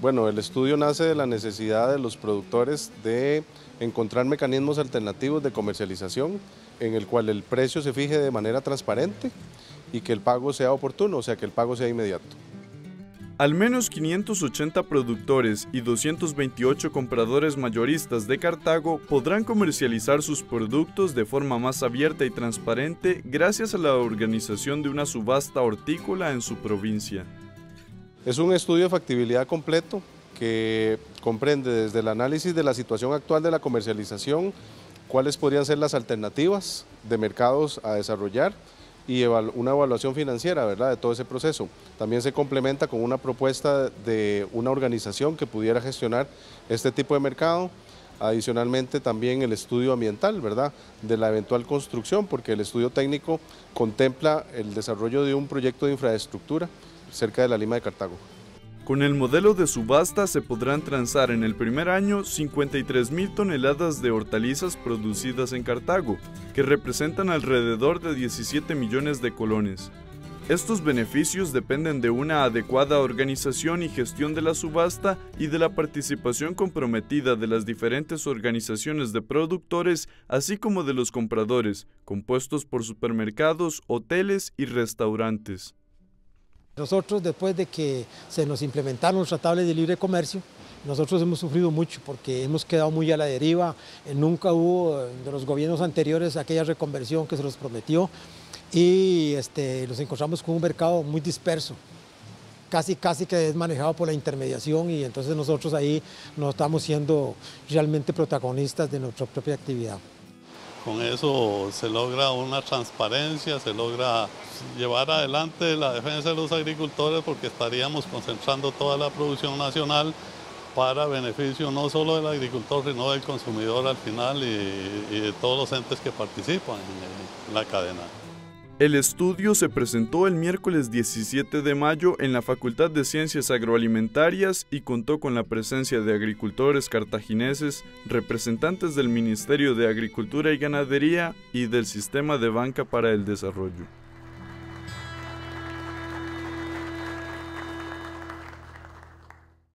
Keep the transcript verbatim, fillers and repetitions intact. Bueno, el estudio nace de la necesidad de los productores de encontrar mecanismos alternativos de comercialización en el cual el precio se fije de manera transparente y que el pago sea oportuno, o sea, que el pago sea inmediato. Al menos quinientos ochenta productores y doscientos veintiocho compradores mayoristas de Cartago podrán comercializar sus productos de forma más abierta y transparente gracias a la organización de una subasta hortícola en su provincia. Es un estudio de factibilidad completo que comprende desde el análisis de la situación actual de la comercialización, cuáles podrían ser las alternativas de mercados a desarrollar, y una evaluación financiera, ¿verdad?, de todo ese proceso. También se complementa con una propuesta de una organización que pudiera gestionar este tipo de mercado. Adicionalmente también el estudio ambiental, ¿verdad?, de la eventual construcción, porque el estudio técnico contempla el desarrollo de un proyecto de infraestructura cerca de la Lima de Cartago. Con el modelo de subasta se podrán transar en el primer año cincuenta y tres mil toneladas de hortalizas producidas en Cartago, que representan alrededor de diecisiete millones de colones. Estos beneficios dependen de una adecuada organización y gestión de la subasta y de la participación comprometida de las diferentes organizaciones de productores, así como de los compradores, compuestos por supermercados, hoteles y restaurantes. Nosotros, después de que se nos implementaron los tratados de libre comercio, nosotros hemos sufrido mucho porque hemos quedado muy a la deriva. Nunca hubo de los gobiernos anteriores aquella reconversión que se nos prometió y este, nos encontramos con un mercado muy disperso, casi casi que es manejado por la intermediación, y entonces nosotros ahí no estamos siendo realmente protagonistas de nuestra propia actividad. Con eso se logra una transparencia, se logra llevar adelante la defensa de los agricultores, porque estaríamos concentrando toda la producción nacional para beneficio no solo del agricultor, sino del consumidor al final y, y de todos los entes que participan en la cadena. El estudio se presentó el miércoles diecisiete de mayo en la Facultad de Ciencias Agroalimentarias y contó con la presencia de agricultores cartagineses, representantes del Ministerio de Agricultura y Ganadería y del Sistema de Banca para el Desarrollo.